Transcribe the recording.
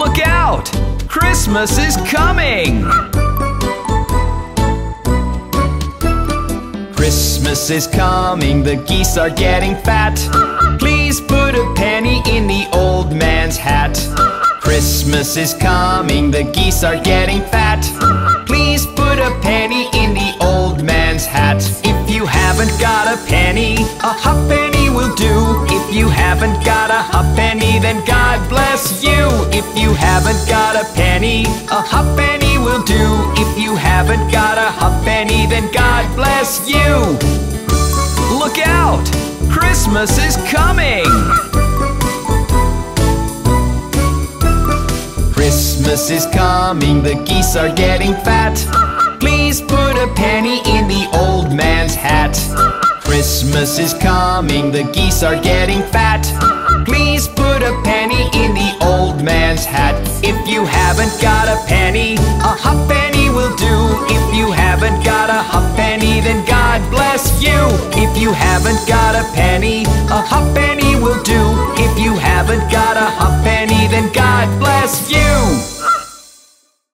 look out! Christmas is coming! Christmas is coming, the geese are getting fat. Please put a penny in the old man's hat. Christmas is coming, the geese are getting fat. Please put a penny in the old man's hat. If you haven't got a penny, a ha'penny will do. If you haven't got a ha'penny, then God bless you. If you haven't got a ha'penny will do. If you haven't got a ha'penny, then God bless you. Look out! Christmas is coming! Christmas is coming, the geese are getting fat. Please put a penny in the old man's hat. Christmas is coming, the geese are getting fat. Please put a penny in the old man's hat. If you haven't got a ha'penny will do. If you haven't got a ha'penny, then God bless you. If you haven't got a ha'penny will do. If you haven't got a ha'penny, then God bless you.